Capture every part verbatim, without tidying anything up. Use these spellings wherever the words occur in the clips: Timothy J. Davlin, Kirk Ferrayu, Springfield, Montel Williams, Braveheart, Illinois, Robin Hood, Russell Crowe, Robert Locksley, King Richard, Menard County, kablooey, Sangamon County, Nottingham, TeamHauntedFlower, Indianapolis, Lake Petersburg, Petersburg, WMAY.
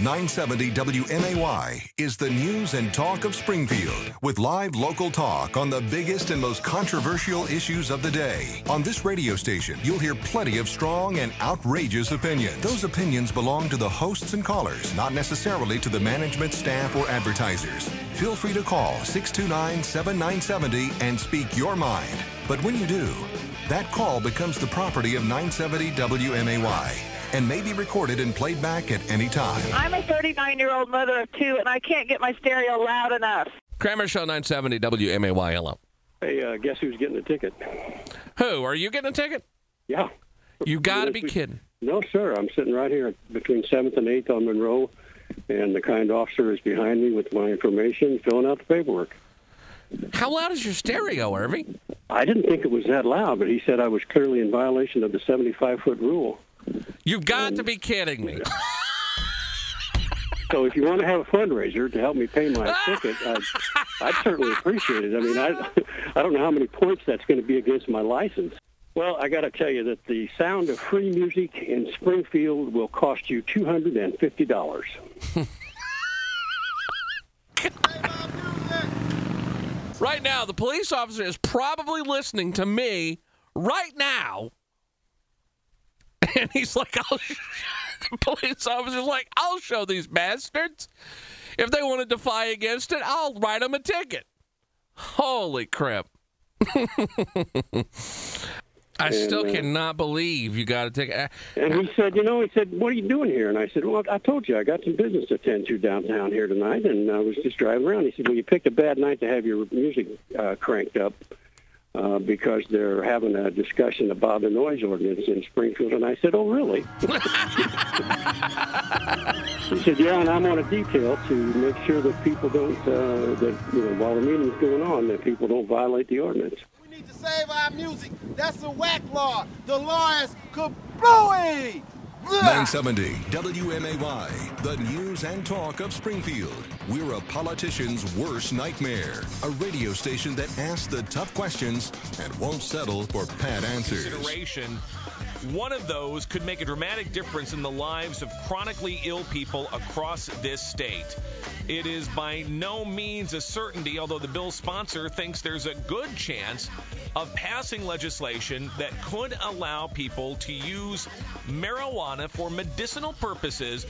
nine seventy W M A Y is the news and talk of Springfield, with live local talk on the biggest and most controversial issues of the day. On this radio station, you'll hear plenty of strong and outrageous opinions. Those opinions belong to the hosts and callers, not necessarily to the management, staff, or advertisers. Feel free to call six two nine, seven nine seven zero and speak your mind. But when you do, that call becomes the property of nine seventy W M A Y and may be recorded and played back at any time. I'm a thirty-nine-year-old mother of two, and I can't get my stereo loud enough. Kramer Show, nine seventy W M A Y, hello. Hey, uh, guess who's getting a ticket? Who? Are you getting a ticket? Yeah. You got to be kidding. No, sir. I'm sitting right here between seventh and eighth on Monroe, and the kind officer is behind me with my information, filling out the paperwork. How loud is your stereo, Irving? I didn't think it was that loud, but he said I was clearly in violation of the seventy-five-foot rule. You've got um, to be kidding me. So if you want to have a fundraiser to help me pay my ticket, I'd, I'd certainly appreciate it. I mean, I, I don't know how many points that's going to be against my license. Well, I got to tell you that the sound of free music in Springfield will cost you two hundred fifty dollars. Right now, the police officer is probably listening to me right now. And he's like, I'll sh the police officer's like, I'll show these bastards. If they want to defy against it, I'll write them a ticket. Holy crap. I and, still cannot uh, believe you got a ticket. And he said, you know, he said, what are you doing here? And I said, well, I told you, I got some business to attend to downtown here tonight, and I was just driving around. He said, well, you picked a bad night to have your music uh, cranked up. Uh, because they're having a discussion about the noise ordinance in Springfield. And I said, oh, really? He said, yeah, and I'm on a detail to make sure that people don't, uh, that, you know, while the meeting's going on, that people don't violate the ordinance. We need to save our music. That's a whack law. The law is kablooey. nine seventy W M A Y, the news and talk of Springfield. We're a politician's worst nightmare. A radio station that asks the tough questions and won't settle for pat answers. Consideration, one of those could make a dramatic difference in the lives of chronically ill people across this state. It is by no means a certainty, although the bill's sponsor thinks there's a good chance of passing legislation that could allow people to use marijuana for medicinal purposes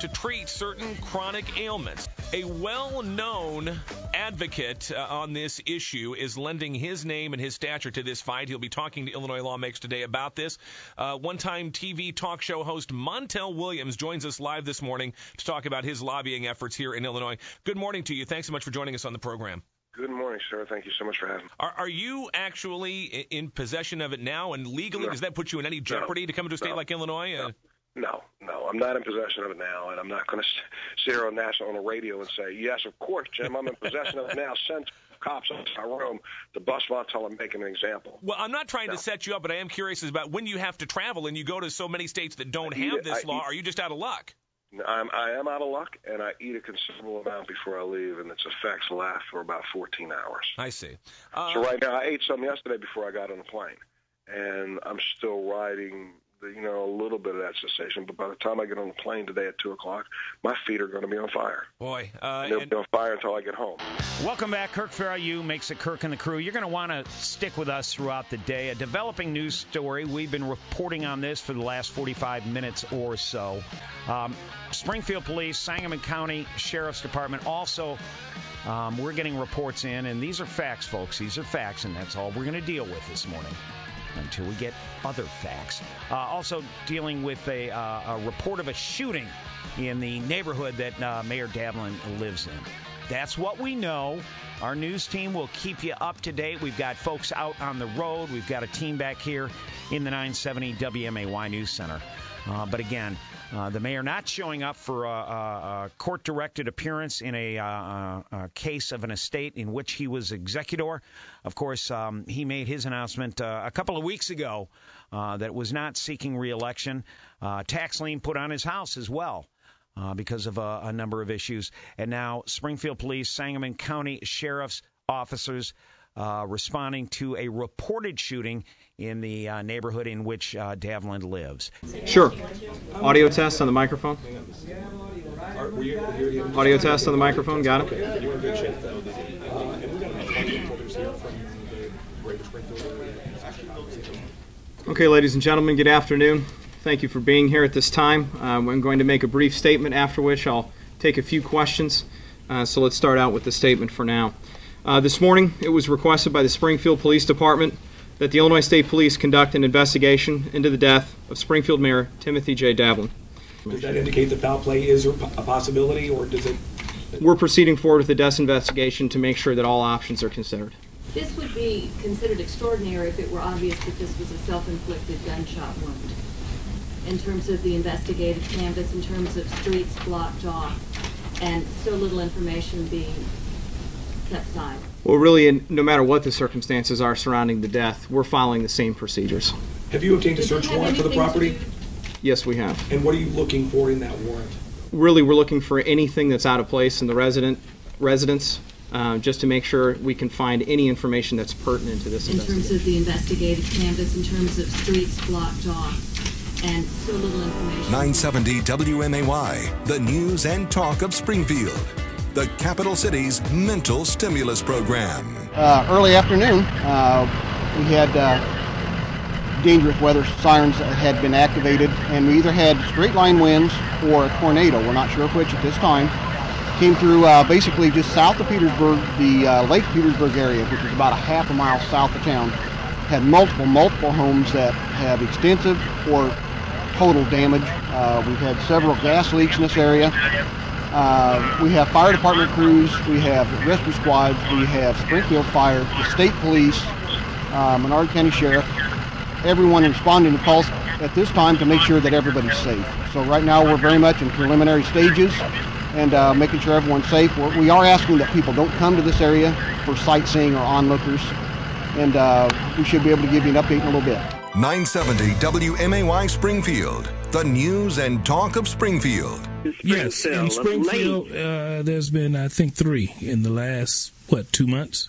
to treat certain chronic ailments. A well-known advocate uh, on this issue is lending his name and his stature to this fight. He'll be talking to Illinois lawmakers today about this. Uh, one-time T V talk show host Montel Williams joins us live this morning to talk about his lobbying efforts here in Illinois. Good morning to you. Thanks so much for joining us on the program. Good morning, sir. Thank you so much for having me. Are, are you actually in possession of it now, and legally, no. Does that put you in any jeopardy no. to come to a state no. like Illinois? No. Uh, No, no, I'm not in possession of it now, and I'm not going to sit here on national on the radio and say, yes, of course, Jim, I'm in possession of it now. Send cops out to my room to bust Montel and make an example. Well, I'm not trying no. to set you up, but I am curious about when you have to travel and you go to so many states that don't I have eat, this I law. Eat. Are you just out of luck? I'm, I am out of luck, and I eat a considerable amount before I leave, and its effects last for about fourteen hours. I see. Uh, so right now, I ate some yesterday before I got on the plane, and I'm still riding you know, a little bit of that cessation, but by the time I get on the plane today at two o'clock, my feet are going to be on fire. Boy. Uh, They'll be on fire until I get home. Welcome back. Kirk Ferrayu makes it Kirk and the Crew. You're going to want to stick with us throughout the day. A developing news story. We've been reporting on this for the last forty-five minutes or so. Um, Springfield Police, Sangamon County Sheriff's Department also... Um, we're getting reports in, and these are facts, folks. These are facts, and that's all we're going to deal with this morning until we get other facts. Uh, also dealing with a, uh, a report of a shooting in the neighborhood that uh, Mayor Davlin lives in. That's what we know. Our news team will keep you up to date. We've got folks out on the road. We've got a team back here in the nine seventy W M A Y News Center. Uh, but again, uh, the mayor not showing up for a, a, a court-directed appearance in a, a, a case of an estate in which he was executor. Of course, um, he made his announcement uh, a couple of weeks ago uh, that was not seeking re-election. Uh, tax lien put on his house as well. Uh, because of uh, a number of issues. And now Springfield Police, Sangamon County Sheriff's officers uh, responding to a reported shooting in the uh, neighborhood in which uh, Davlin lives. Sure. Audio test on the microphone. Audio test on the microphone, got it? Okay. You're in good shape, though. Uh, and we've got a bunch of stakeholders here from the greater Springfield area. Okay, ladies and gentlemen, good afternoon. Thank you for being here at this time. Um, I'm going to make a brief statement, after which I'll take a few questions. Uh, so let's start out with the statement for now. Uh, this morning, it was requested by the Springfield Police Department that the Illinois State Police conduct an investigation into the death of Springfield Mayor Timothy J. Davlin. Does that indicate that foul play is a possibility, or does it? We're proceeding forward with the death investigation to make sure that all options are considered. This would be considered extraordinary if it were obvious that this was a self-inflicted gunshot wound. In terms of the investigative canvas, in terms of streets blocked off, and so little information being kept silent. Well, really, in, no matter what the circumstances are surrounding the death, we're following the same procedures. Have you obtained a search warrant for the property? Yes, we have. And what are you looking for in that warrant? Really, we're looking for anything that's out of place in the resident residence. Uh, just to make sure we can find any information that's pertinent to this investigation. In terms of the investigative canvas, in terms of streets blocked off, and so little information. nine seventy W M A Y, the news and talk of Springfield, the capital city's mental stimulus program. Uh, early afternoon, uh, we had uh, dangerous weather sirens that had been activated, and we either had straight line winds or a tornado. We're not sure which at this time. Came through uh, basically just south of Petersburg, the uh, Lake Petersburg area, which is about a half a mile south of town. Had multiple, multiple homes that have extensive or total damage. Uh, we've had several gas leaks in this area. Uh, we have fire department crews, we have rescue squads, we have Springfield Fire, the state police, uh, Menard County Sheriff, everyone responding to calls at this time to make sure that everybody's safe. So right now we're very much in preliminary stages. And uh, making sure everyone's safe. We're, we are asking that people don't come to this area for sightseeing or onlookers, and uh, we should be able to give you an update in a little bit. nine seventy W M A Y Springfield, the news and talk of Springfield. Yes, in Springfield, uh, there's been, I think, three in the last, what, two months?